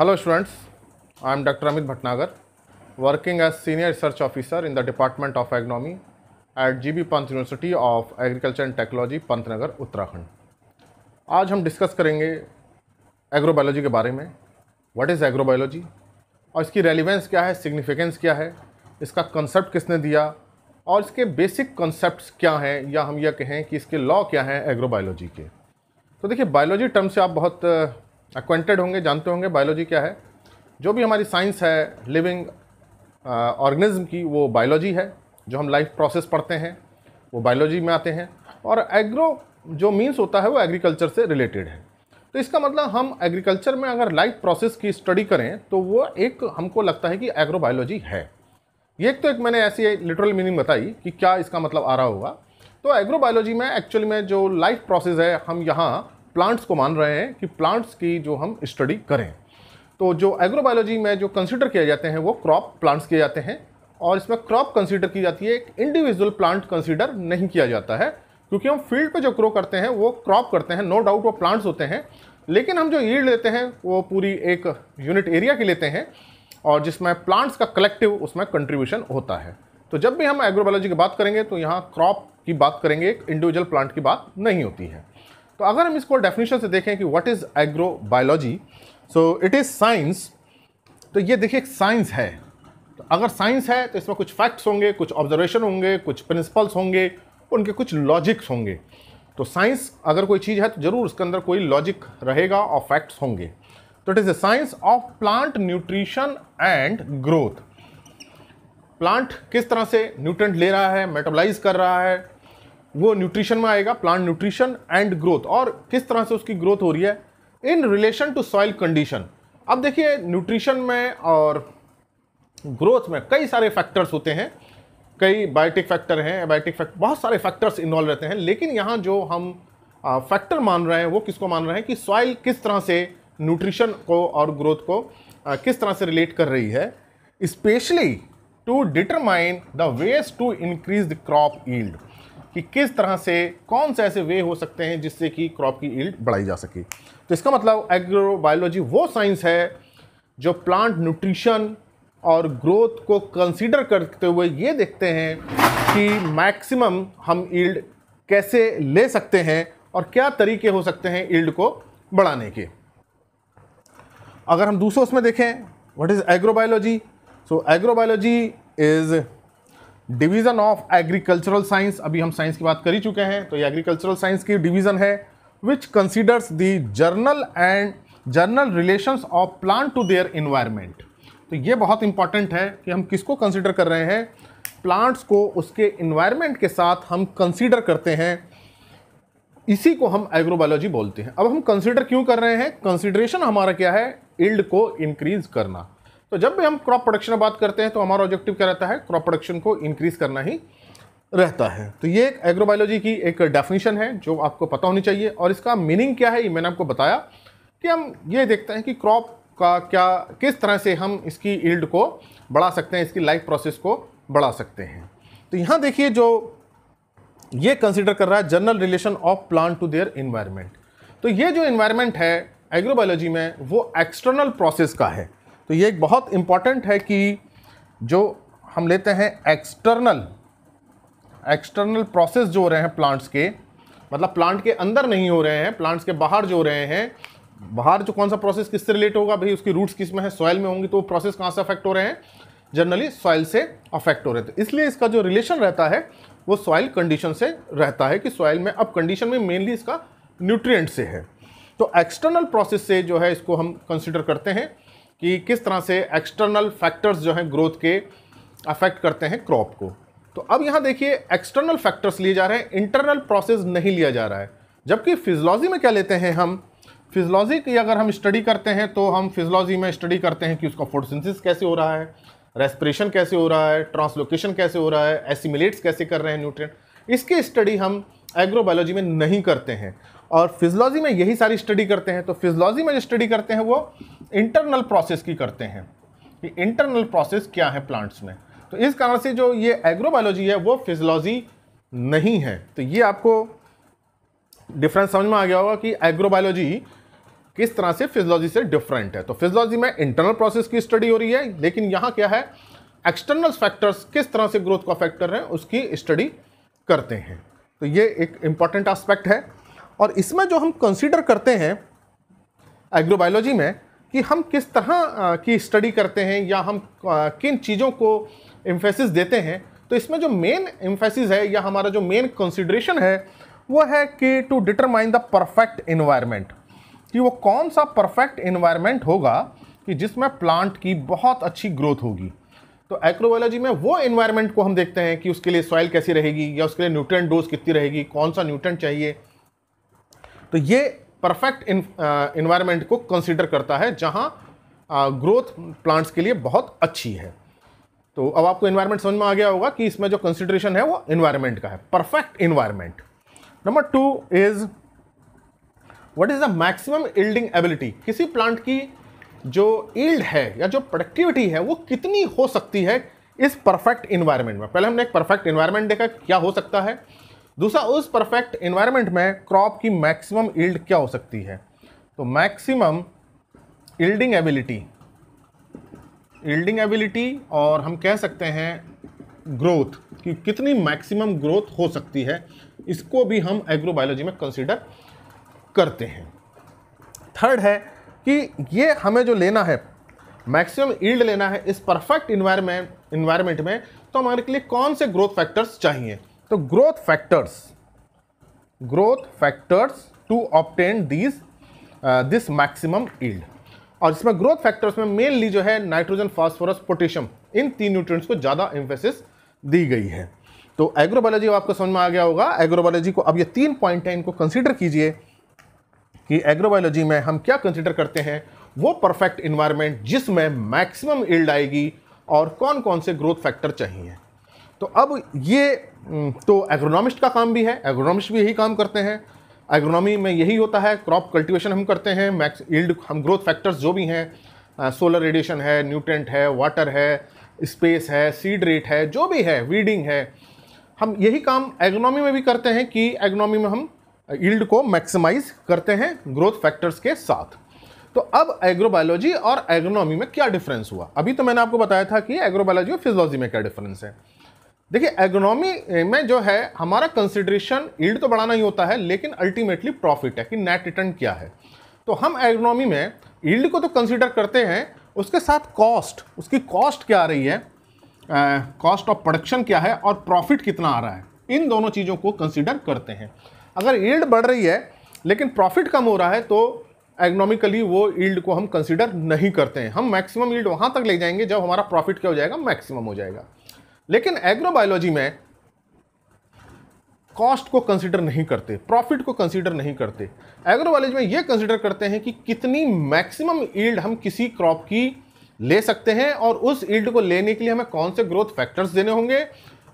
Hello students, I am Dr. Amit Bhatnagar, working as Senior Research Officer in the Department of Agronomy at GB Pant University of Agriculture and Technology Pantnagar Uttarakhand. आज हम discuss करेंगे agrobiology के बारे में, what is agrobiology और इसकी relevance क्या है, सिग्निफिकेंस क्या है, इसका कंसेप्ट किसने दिया और इसके बेसिक कंसेप्ट्स क्या हैं, या हम यह कहें कि इसके लॉ क्या हैं एग्रोबायोलॉजी के। तो देखिए, बायोलॉजी टर्म से आप बहुत एक्वेंटेड होंगे, जानते होंगे बायोलॉजी क्या है। जो भी हमारी साइंस है लिविंग ऑर्गेनिज्म की, वो बायोलॉजी है। जो हम लाइफ प्रोसेस पढ़ते हैं वो बायोलॉजी में आते हैं, और एग्रो जो मीन्स होता है वो एग्रीकल्चर से रिलेटेड है। तो इसका मतलब हम एग्रीकल्चर में अगर लाइफ प्रोसेस की स्टडी करें तो वो एक हमको लगता है कि एग्रोबायोलॉजी है। ये तो एक मैंने ऐसी लिटरल मीनिंग बताई कि क्या इसका मतलब आ रहा होगा। तो एग्रोबायोलॉजी में एक्चुअली में जो लाइफ प्रोसेस है, हम यहाँ प्लांट्स को मान रहे हैं कि प्लांट्स की जो हम स्टडी करें। तो जो एग्रोबायोलॉजी में जो कंसिडर किए जाते हैं वो क्रॉप प्लांट्स किए जाते हैं, और इसमें क्रॉप कंसीडर की जाती है, एक इंडिविजुअल प्लांट कंसीडर नहीं किया जाता है, क्योंकि हम फील्ड पे जो ग्रो करते हैं वो क्रॉप करते हैं। नो डाउट वो प्लांट्स होते हैं, लेकिन हम जो यील्ड लेते हैं वो पूरी एक यूनिट एरिया की लेते हैं, और जिसमें प्लांट्स का कलेक्टिव उसमें कंट्रीब्यूशन होता है। तो जब भी हम एग्रोबायोलॉजी की बात करेंगे तो यहाँ क्रॉप की बात करेंगे, एक इंडिविजुअल प्लांट की बात नहीं होती है। तो अगर हम इसको डेफिनेशन से देखें कि what is agrobiology, so it is science. तो ये देखिए, एक साइंस है। अगर साइंस है तो इसमें कुछ फैक्ट्स होंगे, कुछ ऑब्जर्वेशन होंगे, कुछ प्रिंसिपल्स होंगे, उनके कुछ लॉजिक्स होंगे। तो साइंस अगर कोई चीज़ है तो ज़रूर उसके अंदर कोई लॉजिक रहेगा और फैक्ट्स होंगे। तो it is a science of plant nutrition and growth. Plant किस तरह से न्यूट्रिएंट ले रहा है, मेटाबोलाइज कर रहा है, वो न्यूट्रिशन में आएगा, प्लांट न्यूट्रिशन एंड ग्रोथ, और किस तरह से उसकी ग्रोथ हो रही है in relation to soil condition. अब देखिए, न्यूट्रिशन में और ग्रोथ में कई सारे फैक्टर्स होते हैं, कई बायोटिक फैक्टर हैं, एबायोटिक फैक्टर, बहुत सारे फैक्टर्स इन्वॉल्व रहते हैं। लेकिन यहाँ जो हम फैक्टर मान रहे हैं वो किसको मान रहे हैं कि सॉइल किस तरह से न्यूट्रिशन को और ग्रोथ को किस तरह से रिलेट कर रही है, specially to determine the ways to increase the crop yield, कि किस तरह से कौन से ऐसे वे हो सकते हैं जिससे कि क्रॉप की यील्ड बढ़ाई जा सके। तो इसका मतलब एग्रोबायोलॉजी वो साइंस है जो प्लांट न्यूट्रिशन और ग्रोथ को कंसीडर करते हुए ये देखते हैं कि मैक्सिमम हम यील्ड कैसे ले सकते हैं और क्या तरीके हो सकते हैं यील्ड को बढ़ाने के। अगर हम दूसरों उसमें देखें what is agrobiology, so agrobiology is division of agricultural science. अभी हम साइंस की बात कर ही चुके हैं, तो ये एग्रीकल्चरल साइंस की डिवीज़न है, which considers the general relations of plant to their environment. तो ये बहुत इंपॉर्टेंट है कि हम किसको कंसीडर कर रहे हैं, प्लांट्स को उसके इन्वायरमेंट के साथ हम कंसीडर करते हैं, इसी को हम एग्रोबायोलॉजी बोलते हैं। अब हम कंसीडर क्यों कर रहे हैं, कंसीडरेशन हमारा क्या है, यील्ड को इंक्रीज करना। तो जब भी हम क्रॉप प्रोडक्शन में बात करते हैं तो हमारा ऑब्जेक्टिव क्या रहता है, क्रॉप प्रोडक्शन को इंक्रीज करना ही रहता है। तो ये एक एग्रोबायोलॉजी की एक डेफिनेशन है जो आपको पता होनी चाहिए, और इसका मीनिंग क्या है ये मैंने आपको बताया कि हम ये देखते हैं कि क्रॉप का क्या, किस तरह से हम इसकी यील्ड को बढ़ा सकते हैं, इसकी लाइफ प्रोसेस को बढ़ा सकते हैं। तो यहाँ देखिए, जो ये कंसीडर कर रहा है general relation of plant to their environment. तो ये जो इन्वायरमेंट है एग्रोबायोलॉजी में वो एक्सटर्नल प्रोसेस का है। तो ये एक बहुत इंपॉर्टेंट है कि जो हम लेते हैं एक्सटर्नल प्रोसेस जो हो रहे हैं प्लांट्स के, मतलब प्लांट के अंदर नहीं हो रहे हैं, प्लांट्स के बाहर जो हो रहे हैं, बाहर जो कौन सा प्रोसेस किससे रिलेट होगा, भाई उसकी रूट्स किस में है, सॉइल में होंगी, तो वो प्रोसेस कहाँ से अफेक्ट हो रहे हैं, जनरली सॉइल से अफेक्ट हो रहे थे। इसलिए इसका जो रिलेशन रहता है वो सॉइल कंडीशन से रहता है कि सॉइल में, अब कंडीशन में मेनली इसका न्यूट्रिएंट से है। तो एक्सटर्नल प्रोसेस से जो है इसको हम कंसिडर करते हैं कि किस तरह से एक्सटर्नल फैक्टर्स जो हैं ग्रोथ के अफेक्ट करते हैं क्रॉप को। तो अब यहाँ देखिए, एक्सटर्नल फैक्टर्स लिए जा रहे हैं, इंटरनल प्रोसेस नहीं लिया जा रहा है। जबकि फिजियोलॉजी में क्या लेते हैं हम, फिजियोलॉजी की अगर हम स्टडी करते हैं तो हम फिजियोलॉजी में स्टडी करते हैं कि उसका फोटोसिंथेसिस कैसे हो रहा है, रेस्पिरेशन कैसे हो रहा है, ट्रांसलोकेशन कैसे हो रहा है, एसिमिलेट्स कैसे कर रहे हैं न्यूट्रिएंट, इसकी स्टडी हम एग्रोबायोलॉजी में नहीं करते हैं, और फिजियोलॉजी में यही सारी स्टडी करते हैं। तो फिजियोलॉजी में जो स्टडी करते हैं वो इंटरनल प्रोसेस की करते हैं कि इंटरनल प्रोसेस क्या है प्लांट्स में। तो इस कारण से जो ये एग्रोबायोलॉजी है वो फिजियोलॉजी नहीं है। तो ये आपको डिफरेंस समझ में आ गया होगा कि एग्रोबायोलॉजी किस तरह से फिजियोलॉजी से डिफरेंट है। तो फिजियोलॉजी में इंटरनल प्रोसेस की स्टडी हो रही है, लेकिन यहाँ क्या है, एक्सटर्नल फैक्टर्स किस तरह से ग्रोथ को अफेक्ट कर रहे हैं उसकी स्टडी करते हैं। तो ये एक इम्पॉर्टेंट एस्पेक्ट है। और इसमें जो हम कंसीडर करते हैं एग्रोबायोलॉजी में कि हम किस तरह की स्टडी करते हैं या हम किन चीज़ों को एम्फेसिस देते हैं, तो इसमें जो मेन एम्फेसिस है या हमारा जो मेन कंसिडरेशन है वो है कि to determine the perfect environment, कि वो कौन सा परफेक्ट एनवायरनमेंट होगा कि जिसमें प्लांट की बहुत अच्छी ग्रोथ होगी। तो एग्रोबायोलॉजी में वो एनवायरनमेंट को हम देखते हैं कि उसके लिए सॉइल कैसी रहेगी या उसके लिए न्यूट्रिएंट डोज कितनी रहेगी, कौन सा न्यूट्रिएंट चाहिए। तो ये परफेक्ट एनवायरनमेंट को कंसीडर करता है जहां ग्रोथ प्लांट्स के लिए बहुत अच्छी है। तो अब आपको एनवायरनमेंट समझ में आ गया होगा कि इसमें जो कंसीडरेशन है वो एनवायरनमेंट का है, perfect environment. Number 2 is what is the maximum yielding ability, किसी प्लांट की जो यील्ड है या जो प्रोडक्टिविटी है वो कितनी हो सकती है इस परफेक्ट एनवायरनमेंट में। पहले हमने एक परफेक्ट एनवायरनमेंट देखा क्या हो सकता है, दूसरा उस परफेक्ट एनवायरनमेंट में क्रॉप की मैक्सिमम यील्ड क्या हो सकती है। तो मैक्सिमम यील्डिंग एबिलिटी और हम कह सकते हैं ग्रोथ, कि कितनी मैक्सिमम ग्रोथ हो सकती है, इसको भी हम एग्रोबायोलॉजी में कंसीडर करते हैं। थर्ड है कि ये हमें जो लेना है मैक्सिमम यील्ड लेना है इस परफेक्ट एनवायरनमेंट में, तो हमारे के लिए कौन से ग्रोथ फैक्टर्स चाहिए। तो growth factors to obtain this maximum yield. और इसमें ग्रोथ फैक्टर्स में मेनली जो है नाइट्रोजन, फास्फोरस, पोटेशियम, इन 3 न्यूट्रिएंट्स को ज़्यादा एम्फेसिस दी गई है। तो एग्रोबायोलॉजी आपको समझ में आ गया होगा। एग्रोबायोलॉजी को अब ये 3 पॉइंट हैं, इनको कंसीडर कीजिए कि एग्रोबायोलॉजी में हम क्या कंसीडर करते हैं, वो परफेक्ट एनवायरनमेंट जिसमें मैक्सिमम यील्ड आएगी और कौन कौन से ग्रोथ फैक्टर चाहिए। तो अब ये तो एग्रोनॉमिस्ट का काम भी है, एग्रोनॉमिस्ट भी यही काम करते हैं, एग्रोनॉमी में यही होता है, क्रॉप कल्टीवेशन हम करते हैं, मैक्स यील्ड हम ग्रोथ फैक्टर्स जो भी हैं, सोलर रेडिएशन है, न्यूट्रिएंट है, वाटर है, स्पेस है, सीड रेट है, जो भी है, वीडिंग है, हम यही काम एग्रोनॉमी में भी करते हैं कि एग्रोनॉमी में हम यील्ड को मैक्सिमाइज करते हैं ग्रोथ फैक्टर्स के साथ। तो अब एग्रोबायोलॉजी और एग्रोनॉमी में क्या डिफरेंस हुआ, अभी तो मैंने आपको बताया था कि एग्रोबायोलॉजी और फिजियोलॉजी में क्या डिफरेंस है। देखिए एग्रोनॉमी में जो है हमारा कंसिडरेशन यील्ड तो बढ़ाना ही होता है, लेकिन अल्टीमेटली प्रॉफिट है कि नेट रिटर्न क्या है। तो हम एग्रोनॉमी में यील्ड को तो कंसिडर करते हैं, उसके साथ कॉस्ट, उसकी कॉस्ट क्या आ रही है, कॉस्ट ऑफ प्रोडक्शन क्या है और प्रॉफिट कितना आ रहा है, इन दोनों चीज़ों को कंसिडर करते हैं। अगर यील्ड बढ़ रही है लेकिन प्रॉफिट कम हो रहा है तो एग्रोनॉमिकली वो यील्ड को हम कंसिडर नहीं करते हैं। हम मैक्सिमम यील्ड वहाँ तक ले जाएंगे जब हमारा प्रॉफिट क्या हो जाएगा, मैक्सिमम हो जाएगा। लेकिन एग्रोबायोलॉजी में कॉस्ट को कंसीडर नहीं करते, प्रॉफिट को कंसीडर नहीं करते। एग्रोबायोलॉजी में ये कंसीडर करते हैं कि कितनी मैक्सिमम यील्ड हम किसी क्रॉप की ले सकते हैं और उस यील्ड को लेने के लिए हमें कौन से ग्रोथ फैक्टर्स देने होंगे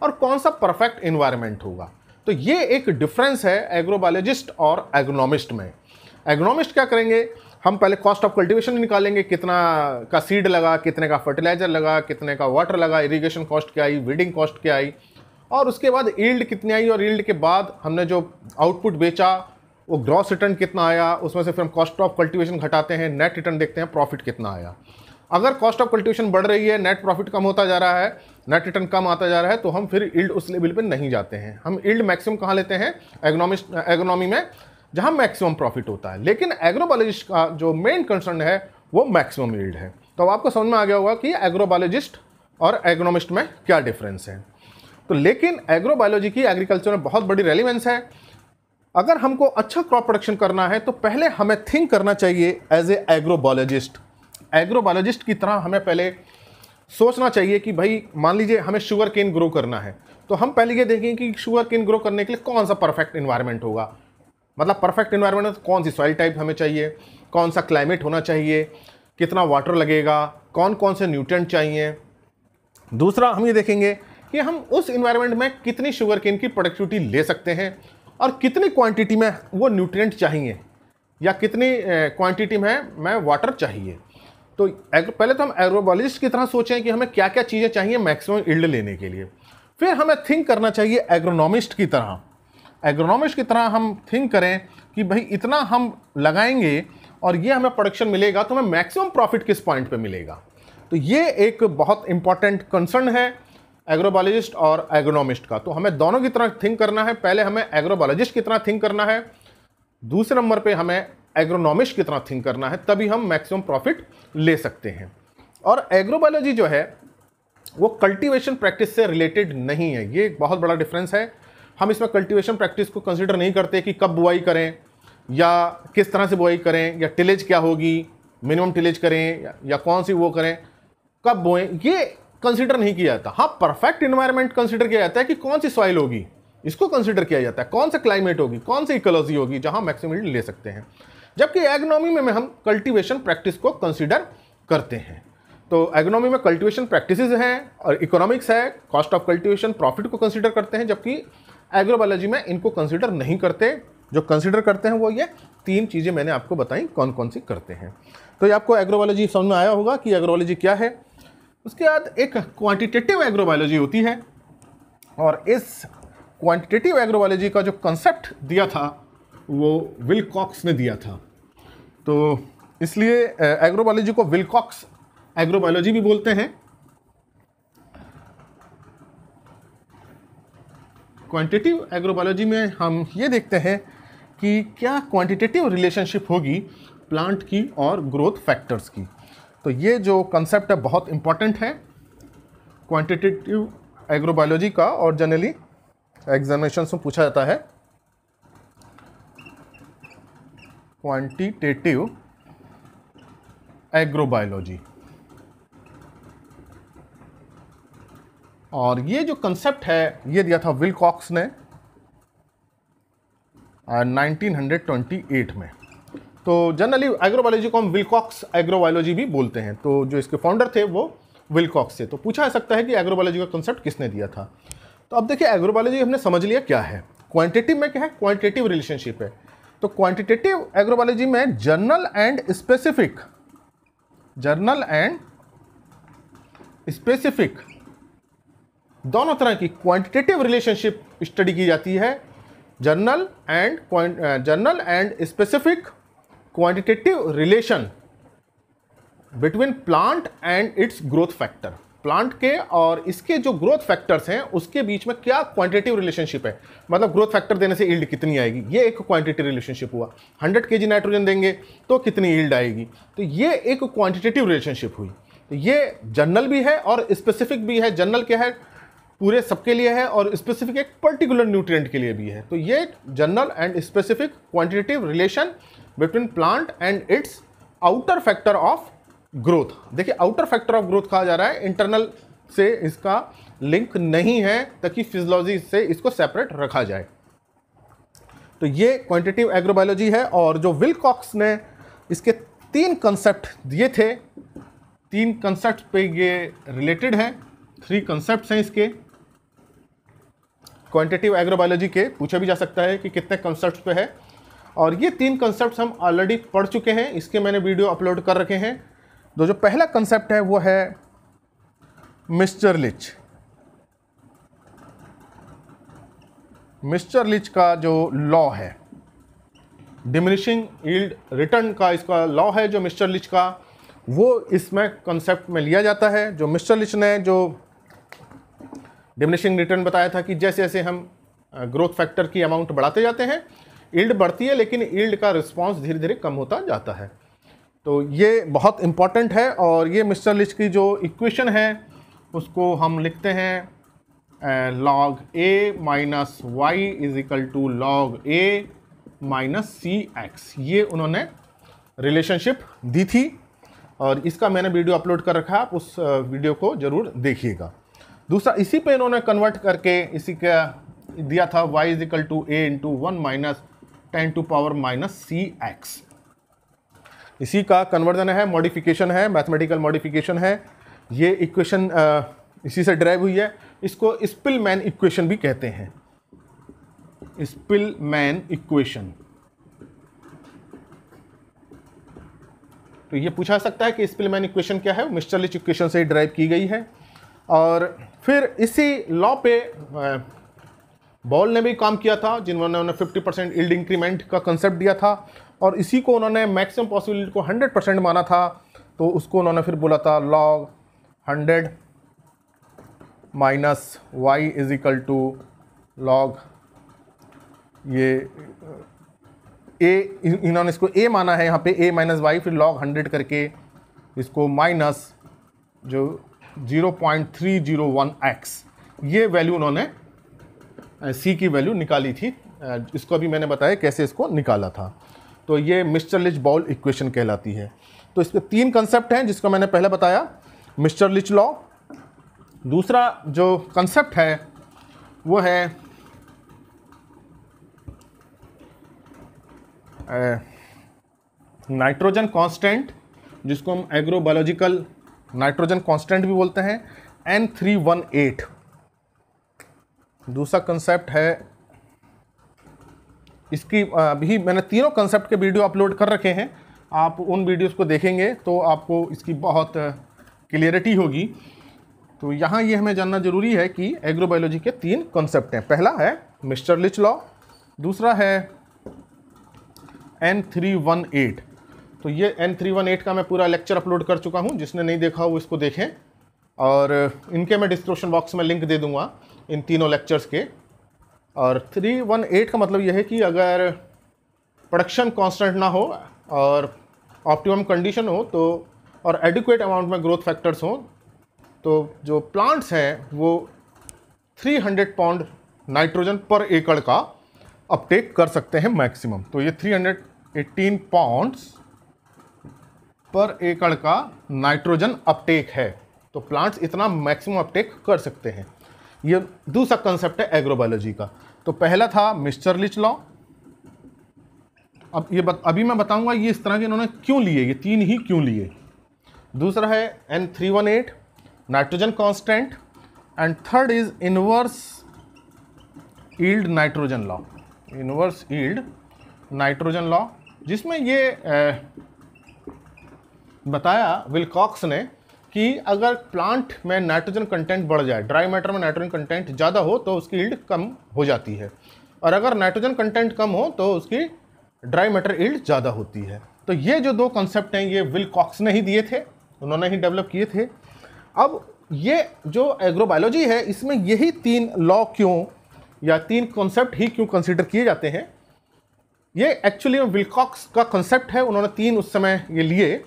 और कौन सा परफेक्ट एनवायरनमेंट होगा। तो ये एक डिफरेंस है एग्रोबायोलॉजिस्ट और एग्रोनॉमिस्ट में। एग्रोनॉमिस्ट क्या करेंगे, हम पहले कॉस्ट ऑफ कल्टीवेशन निकालेंगे, कितना का सीड लगा, कितने का फर्टिलाइजर लगा, कितने का वाटर लगा, इरिगेशन कॉस्ट क्या आई, वीडिंग कॉस्ट क्या आई, और उसके बाद यील्ड कितनी आई और यील्ड के बाद हमने जो आउटपुट बेचा वो ग्रॉस रिटर्न कितना आया, उसमें से फिर हम कॉस्ट ऑफ कल्टीवेशन घटाते हैं, नेट रिटर्न देखते हैं प्रॉफिट कितना आया। अगर कॉस्ट ऑफ कल्टीवेशन बढ़ रही है, नेट प्रॉफिट कम होता जा रहा है, नेट रिटर्न कम आता जा रहा है, तो हम फिर यील्ड उस लेवल पर नहीं जाते हैं। हम यील्ड मैक्सिमम कहाँ लेते हैं, एग्रोनॉमी में जहाँ मैक्सिमम प्रॉफिट होता है। लेकिन एग्रोबायोलॉजिस्ट का जो मेन कंसर्न है वो मैक्सिमम यील्ड है। तो अब आपको समझ में आ गया होगा कि एग्रोबायोलॉजिस्ट और एग्रोनॉमिस्ट में क्या डिफरेंस है। तो लेकिन एग्रोबायोलॉजी की एग्रीकल्चर में बहुत बड़ी रेलिवेंस है। अगर हमको अच्छा क्रॉप प्रोडक्शन करना है तो पहले हमें थिंक करना चाहिए एज ए एग्रोबायोलॉजिस्ट। एग्रोबायोलॉजिस्ट की तरह हमें पहले सोचना चाहिए कि भाई मान लीजिए हमें शुगर केन ग्रो करना है, तो हम पहले ये देखें कि शुगर केन ग्रो करने के लिए कौन सा परफेक्ट एनवायरनमेंट होगा, मतलब परफेक्ट एनवायरनमेंट कौन सी सॉइल टाइप हमें चाहिए, कौन सा क्लाइमेट होना चाहिए, कितना वाटर लगेगा, कौन कौन से न्यूट्रिएंट चाहिए। दूसरा हम ये देखेंगे कि हम उस एनवायरनमेंट में कितनी शुगर केन की प्रोडक्टिविटी ले सकते हैं और कितनी क्वांटिटी में वो न्यूट्रिएंट चाहिए या कितनी क्वांटिटी में वाटर चाहिए। तो पहले तो हम एग्रोबायोलॉजिस्ट की तरह सोचें कि हमें क्या क्या चीज़ें चाहिए मैक्सिमम यील्ड लेने के लिए। फिर हमें थिंक करना चाहिए एग्रोनॉमिस्ट की तरह। एग्रोनॉमिस्ट की तरह हम थिंक करें कि भाई इतना हम लगाएंगे और ये हमें प्रोडक्शन मिलेगा तो हमें मैक्सिमम प्रॉफिट किस पॉइंट पे मिलेगा। तो ये एक बहुत इंपॉर्टेंट कंसर्न है एग्रोबायोलॉजिस्ट और एग्रोनॉमिस्ट का। तो हमें दोनों की तरह थिंक करना है। पहले हमें एग्रोबायोलॉजिस्ट की तरह थिंक करना है, दूसरे नंबर पे हमें एग्रोनॉमिस्ट की तरह थिंक करना है, तभी हम मैक्सिमम प्रॉफिट ले सकते हैं। और एग्रोबायोलॉजी जो है वो कल्टीवेशन प्रैक्टिस से रिलेटेड नहीं है, ये एक बहुत बड़ा डिफरेंस है। हम इसमें कल्टीवेशन प्रैक्टिस को कंसिडर नहीं करते कि कब बुआई करें या किस तरह से बुआई करें या टिलेज क्या होगी, मिनिमम टिलेज करें या कौन सी वो करें, कब बोएं, ये कंसिडर नहीं किया जाता। हाँ, परफेक्ट इन्वायरमेंट कंसिडर किया जाता है कि कौन सी सॉइल होगी, इसको कंसिडर किया जाता है, कौन सा क्लाइमेट होगी, कौन सी इकोलॉजी होगी जहाँ मैक्सिमम यील्ड ले सकते हैं। जबकि एग्रोनॉमी में हम कल्टीवेशन प्रैक्टिस को कंसिडर करते हैं। तो एग्रोनॉमी में कल्टीवेशन प्रैक्टिसेस हैं और इकोनॉमिक्स है, कॉस्ट ऑफ कल्टीवेशन, प्रॉफिट को कंसिडर करते हैं, जबकि एग्रोबायोलॉजी में इनको कंसिडर नहीं करते। जो कंसिडर करते हैं वो ये तीन चीज़ें मैंने आपको बताई कौन कौन सी करते हैं। तो ये आपको एग्रोबायोलॉजी समझ में आया होगा कि एग्रोबायोलॉजी क्या है। उसके बाद एक क्वांटिटेटिव एग्रोबायोलॉजी होती है, और इस क्वांटिटेटिव एग्रोबायोलॉजी का जो कंसेप्ट दिया था वो विलकॉक्स ने दिया था, तो इसलिए एग्रोबायोलॉजी को विलकॉक्स एग्रोबायोलॉजी भी बोलते हैं। क्वांटिटेटिव एग्रोबायोलॉजी में हम ये देखते हैं कि क्या क्वांटिटेटिव रिलेशनशिप होगी प्लांट की और ग्रोथ फैक्टर्स की। तो ये जो कंसेप्ट है बहुत इंपॉर्टेंट है क्वांटिटेटिव एग्रोबायोलॉजी का, और जनरली एग्जामिनेशन में पूछा जाता है क्वांटिटेटिव एग्रोबायोलॉजी। और ये जो कंसेप्ट है ये दिया था विलकॉक्स ने 1928 में। तो जनरली एग्रोबायोलॉजी को हम विलकॉक्स एग्रोबायोलॉजी भी बोलते हैं, तो जो इसके फाउंडर थे वो विलकॉक्स थे। तो पूछा जा सकता है कि एग्रोबायोलॉजी का कंसेप्ट किसने दिया था। तो अब देखिए एग्रोबायोलॉजी हमने समझ लिया क्या है, क्वांटिटेटिव में क्या है, क्वांटिटेटिव रिलेशनशिप है। तो क्वांटिटेटिव एग्रोबायोलॉजी में जर्नल एंड स्पेसिफिक दोनों तरह की क्वांटिटेटिव रिलेशनशिप स्टडी की जाती है। General and specific quantitative relation between plant and its growth factor, plant के और इसके जो ग्रोथ फैक्टर्स हैं उसके बीच में क्या क्वांटिटेटिव रिलेशनशिप है, मतलब ग्रोथ फैक्टर देने से यील्ड कितनी आएगी, ये एक क्वांटिटेटिव रिलेशनशिप हुआ। 100 kg नाइट्रोजन देंगे तो कितनी यील्ड आएगी, तो ये एक क्वांटिटेटिव रिलेशनशिप हुई। तो ये जनरल भी है और स्पेसिफिक भी है। जनरल क्या है, पूरे सबके लिए है, और स्पेसिफिक एक पर्टिकुलर न्यूट्रिएंट के लिए भी है। तो ये general and specific quantitative relation between plant and its outer factor of growth. देखिए आउटर फैक्टर ऑफ ग्रोथ कहा जा रहा है, इंटरनल से इसका लिंक नहीं है ताकि फिजियोलॉजी से इसको सेपरेट रखा जाए। तो ये क्वांटिटेटिव एग्रोबायोलॉजी है। और जो विलकॉक्स ने इसके तीन कंसेप्ट दिए थे, तीन कंसेप्ट पे ये रिलेटेड है, 3 कंसेप्ट हैं इसके क्वांटिटेटिव एग्रोबायोलॉजी के। पूछा भी जा सकता है कि कितने कंसेप्ट पे है, और ये 3 कंसेप्ट हम ऑलरेडी पढ़ चुके हैं, इसके मैंने वीडियो अपलोड कर रखे हैं। तो जो पहला कंसेप्ट है वो है मिस्चरलिच का जो लॉ है, डिमिनिशिंग यील्ड रिटर्न का इसका लॉ है जो मिस्चरलिच का, वो इसमें कंसेप्ट में लिया जाता है। जो मिस्चरलिच ने जो डिमिनिशिंग रिटर्न बताया था कि जैसे जैसे हम ग्रोथ फैक्टर की अमाउंट बढ़ाते जाते हैं यील्ड बढ़ती है, लेकिन यील्ड का रिस्पांस धीरे धीरे कम होता जाता है। तो ये बहुत इम्पॉर्टेंट है। और ये मिस्चरलिच की जो इक्वेशन है उसको हम लिखते हैं log A minus Y is equal to log A minus C X, ये उन्होंने रिलेशनशिप दी थी, और इसका मैंने वीडियो अपलोड कर रखा है, आप उस वीडियो को ज़रूर देखिएगा। दूसरा, इसी पे इन्होंने कन्वर्ट करके इसी का दिया था y is equal to A into 1 - 10⁻⁻cx, इसी का कन्वर्जन है, मॉडिफिकेशन है, मैथमेटिकल मॉडिफिकेशन है। ये इक्वेशन इसी से ड्राइव हुई है, इसको स्पिलमैन इक्वेशन भी कहते हैं, स्पिलमैन इक्वेशन। तो ये पूछा सकता है कि स्पिलमैन इक्वेशन क्या है, मिस्चरलिच इक्वेशन से ड्राइव की गई है। और फिर इसी लॉ पे बॉल ने भी काम किया था, जिन्होंने 50% यील्ड इंक्रीमेंट का कंसेप्ट दिया था, और इसी को उन्होंने मैक्सिमम पॉसिबिलिटी को 100% माना था, तो उसको उन्होंने फिर बोला था log 100 minus Y is equal to log ये ए, इन्होंने इसको ए माना है यहाँ पे ए माइनस वाई, फिर लॉग 100 करके इसको माइनस जो 0.301x ये वैल्यू उन्होंने सी की वैल्यू निकाली थी। इसको अभी मैंने बताया कैसे इसको निकाला था। तो ये मिस्चरलिच बॉल इक्वेशन कहलाती है। तो इसके तीन कंसेप्ट हैं जिसको मैंने पहले बताया, मिस्चरलिच लॉ। दूसरा जो कंसेप्ट है वो है नाइट्रोजन कांस्टेंट, जिसको हम एग्रोबायोलॉजिकल नाइट्रोजन कांस्टेंट भी बोलते हैं, N318। दूसरा कंसेप्ट है, इसकी भी मैंने तीनों कंसेप्ट के वीडियो अपलोड कर रखे हैं, आप उन वीडियोस को देखेंगे तो आपको इसकी बहुत क्लियरिटी होगी। तो यहाँ ये हमें जानना ज़रूरी है कि एग्रोबायोलॉजी के तीन कंसेप्ट हैं। पहला है मिस्चरलिच लॉ, दूसरा है N318। तो ये N318 का मैं पूरा लेक्चर अपलोड कर चुका हूँ, जिसने नहीं देखा वो इसको देखें, और इनके मैं डिस्क्रिप्शन बॉक्स में लिंक दे दूँगा इन तीनों लेक्चर्स के। और 318 का मतलब यह है कि अगर प्रोडक्शन कांस्टेंट ना हो और ऑप्टिमम कंडीशन हो तो और एडिक्वेट अमाउंट में ग्रोथ फैक्टर्स हो तो जो प्लांट्स हैं वो 300 पाउंड नाइट्रोजन पर एकड़ का अपटेक कर सकते हैं मैक्सिमम। तो ये 318 पाउंड्स पर एकड़ का नाइट्रोजन अपटेक है, तो प्लांट्स इतना मैक्सिमम अपटेक कर सकते हैं। ये दूसरा कंसेप्ट है एग्रोबायोलॉजी का। तो पहला था मिस्चरलिच लॉ। अब ये अभी मैं बताऊंगा ये इस तरह के इन्होंने क्यों लिए, ये तीन ही क्यों लिए। दूसरा है N318 nitrogen constant, and third is inverse yield nitrogen law, inverse yield nitrogen law, जिसमें ये बताया विलकॉक्स ने कि अगर प्लांट में नाइट्रोजन कंटेंट बढ़ जाए, ड्राई मैटर में नाइट्रोजन कंटेंट ज़्यादा हो तो उसकी यील्ड कम हो जाती है, और अगर नाइट्रोजन कंटेंट कम हो तो उसकी ड्राई मैटर यील्ड ज़्यादा होती है। तो ये जो दो कंसेप्ट हैं ये विलकॉक्स ने ही दिए थे, उन्होंने ही डेवलप किए थे। अब ये जो एग्रोबायोलॉजी है इसमें यही तीन लॉ क्यों या तीन कॉन्सेप्ट ही क्यों कंसिडर किए जाते हैं, ये एक्चुअली विलकॉक्स का कंसेप्ट है, उन्होंने तीन उस समय ये लिए।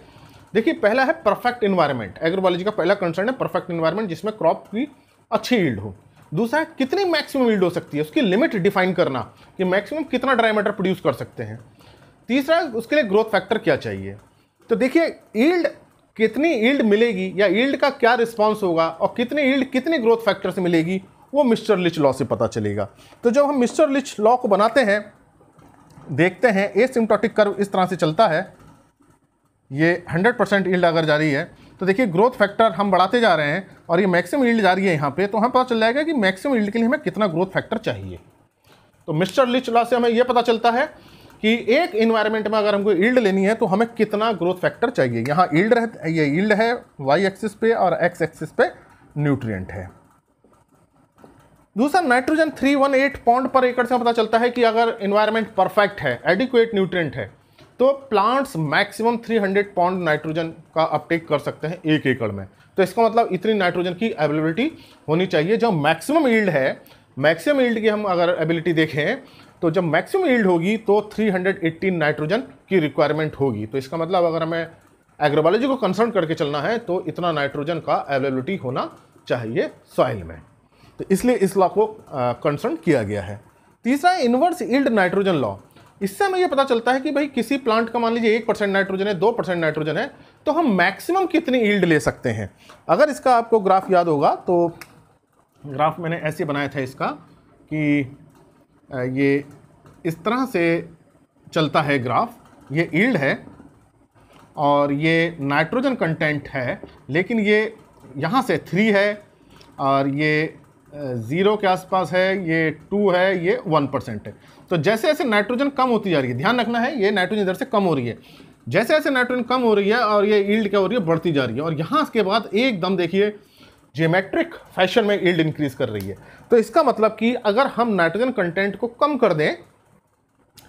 देखिए, पहला है परफेक्ट इन्वायरमेंट, एग्रोबायोलॉजी का पहला कंसर्न है परफेक्ट इन्वायरमेंट जिसमें क्रॉप की अच्छी यील्ड हो। दूसरा है कितनी मैक्सिमम यील्ड हो सकती है, उसकी लिमिट डिफाइन करना कि मैक्सिमम कितना ड्राई मैटर प्रोड्यूस कर सकते हैं। तीसरा है उसके लिए ग्रोथ फैक्टर क्या चाहिए। तो देखिए, यील्ड कितनी यील्ड मिलेगी या यील्ड का क्या रिस्पॉन्स होगा और कितनी यील्ड कितने ग्रोथ फैक्टर से मिलेगी वो मिस्चरलिच लॉ से पता चलेगा। तो जब हम मिस्चरलिच लॉ को बनाते हैं, देखते हैं एसिम्प्टोटिक कर्व इस तरह से चलता है, ये 100% यील्ड अगर जा रही है तो देखिए ग्रोथ फैक्टर हम बढ़ाते जा रहे हैं और ये मैक्सिमम यील्ड जा रही है यहाँ पे, तो हमें पता चल जाएगा कि मैक्सिमम यील्ड के लिए हमें कितना ग्रोथ फैक्टर चाहिए। तो मिस्चरलिच लॉ से हमें ये पता चलता है कि एक इन्वायरमेंट में अगर हमको यील्ड लेनी है तो हमें कितना ग्रोथ फैक्टर चाहिए। यहाँ यील्ड है, ये यील्ड है वाई एक्सिस पे, और एक्स एक्सिस पे न्यूट्रिएंट है। दूसरा, नाइट्रोजन 318 पाउंड पर एकड़ से पता चलता है कि अगर इन्वायरमेंट परफेक्ट है, एडिक्वेट न्यूट्रिएंट है, तो प्लांट्स मैक्सिमम 300 पाउंड नाइट्रोजन का अपटेक कर सकते हैं एक एकड़ में। तो इसका मतलब इतनी नाइट्रोजन की अवेलेबिलिटी होनी चाहिए। जब मैक्सिमम यील्ड है, मैक्सिमम यील्ड की हम अगर एबिलिटी देखें तो जब मैक्सिमम यील्ड होगी तो 318 नाइट्रोजन की रिक्वायरमेंट होगी। तो इसका मतलब अगर हमें एग्रोबायोलॉजी को कंसर्न करके चलना है तो इतना नाइट्रोजन का अवेलेबिलिटी होना चाहिए सॉइल में, तो इसलिए इस लॉ को कंसर्न किया गया है। तीसरा है इनवर्स यील्ड नाइट्रोजन लॉ। इससे हमें यह पता चलता है कि भाई किसी प्लांट का मान लीजिए 1% नाइट्रोजन है, 2% नाइट्रोजन है, तो हम मैक्सिमम कितनी यील्ड ले सकते हैं। अगर इसका आपको ग्राफ याद होगा तो ग्राफ मैंने ऐसे बनाया था इसका कि ये इस तरह से चलता है ग्राफ, ये यील्ड है और ये नाइट्रोजन कंटेंट है, लेकिन ये यहाँ से 3 है और ये 0 के आसपास है, ये 2 है, ये 1% है। तो जैसे जैसे नाइट्रोजन कम होती जा रही है, ध्यान रखना है ये नाइट्रोजन इधर से कम हो रही है, जैसे जैसे नाइट्रोजन कम हो रही है और ये यील्ड क्या हो रही है, बढ़ती जा रही है, और यहाँ के बाद एकदम देखिए ज्योमेट्रिक फैशन में यील्ड इंक्रीज कर रही है। तो इसका मतलब कि अगर हम नाइट्रोजन कंटेंट को कम कर दें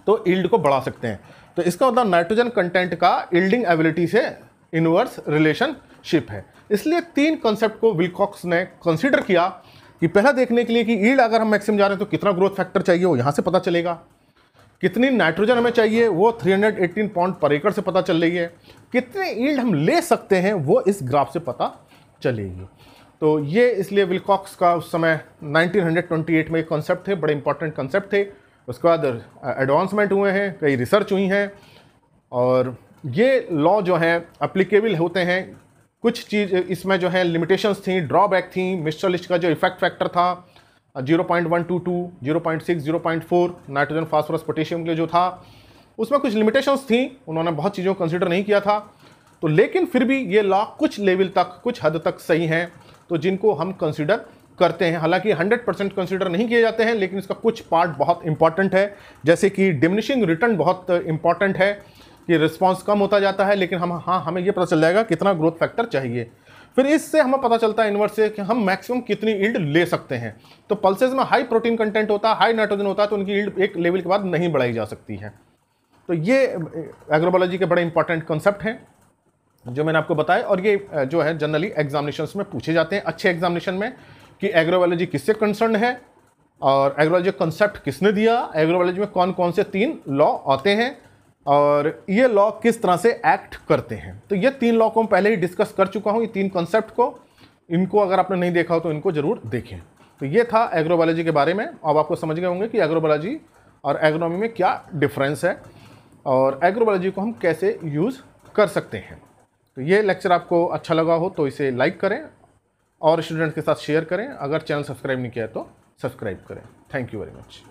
तो यील्ड को बढ़ा सकते हैं। तो तो इसका मतलब नाइट्रोजन कंटेंट का यील्डिंग एबिलिटी से इनवर्स रिलेशनशिप है। इसलिए तीन कॉन्सेप्ट को विल्कॉक्स ने कंसीडर किया कि पहला देखने के लिए कि यील्ड अगर हम मैक्सिमम जा रहे हैं तो कितना ग्रोथ फैक्टर चाहिए वो यहाँ से पता चलेगा, कितनी नाइट्रोजन हमें चाहिए वो 318 पाउंड पर एकड़ से पता चल रही है, कितने यील्ड हम ले सकते हैं वो इस ग्राफ से पता चलेगी। तो ये इसलिए विल्कॉक्स का उस समय 1928 में कॉन्सेप्ट थे, बड़े इंपॉर्टेंट कॉन्सेप्ट थे। उसके बाद एडवांसमेंट हुए हैं, कई रिसर्च हुई हैं और ये लॉ जो है अप्लीकेबल होते हैं। कुछ चीज़ इसमें जो है लिमिटेशंस थी, ड्रॉबैक थी। मिट्शेलिच का जो इफेक्ट फैक्टर था 0.122, 0.6, 0.4 नाइट्रोजन फास्फोरस पोटेशियम के जो था उसमें कुछ लिमिटेशंस थी, उन्होंने बहुत चीज़ों को कंसिडर नहीं किया था। तो लेकिन फिर भी ये लॉ कुछ लेवल तक, कुछ हद तक सही हैं, तो जिनको हम कंसिडर करते हैं। हालांकि 100% कंसिडर नहीं किए जाते हैं, लेकिन इसका कुछ पार्ट बहुत इंपॉर्टेंट है, जैसे कि डिमिनिशिंग रिटर्न बहुत इंपॉर्टेंट है कि रिस्पॉन्स कम होता जाता है लेकिन हम हमें ये पता चल जाएगा कितना ग्रोथ फैक्टर चाहिए। फिर इससे हमें पता चलता है इनवर्स से कि हम मैक्सिमम कितनी यील्ड ले सकते हैं। तो पल्सेस में हाई प्रोटीन कंटेंट होता है, हाई नाइट्रोजन होता है, तो उनकी यील्ड एक लेवल के बाद नहीं बढ़ाई जा सकती है। तो ये एग्रोबायोलॉजी के बड़े इंपॉर्टेंट कॉन्सेप्ट हैं जो मैंने आपको बताया, और ये जो है जनरली एग्जामिनेशंस में पूछे जाते हैं, अच्छे एग्जामिनेशन में, कि एग्रोबायोलॉजी किससे कंसर्न है और एग्रोबायोलॉजी कॉन्सेप्ट किसने दिया, एग्रोबायोलॉजी में कौन कौन से तीन लॉ आते हैं और ये लॉ किस तरह से एक्ट करते हैं। तो ये तीन लॉ को मैं पहले ही डिस्कस कर चुका हूँ, ये तीन कॉन्सेप्ट को, इनको अगर आपने नहीं देखा हो तो इनको ज़रूर देखें। तो ये था एग्रोबायोलॉजी के बारे में। अब आपको समझ गए होंगे कि एग्रोबायोलॉजी और एग्रोनॉमी में क्या डिफरेंस है और एग्रोबायोलॉजी को हम कैसे यूज़ कर सकते हैं। तो ये लेक्चर आपको अच्छा लगा हो तो इसे लाइक करें और स्टूडेंट्स के साथ शेयर करें। अगर चैनल सब्सक्राइब नहीं किया है तो सब्सक्राइब करें। Thank you very much.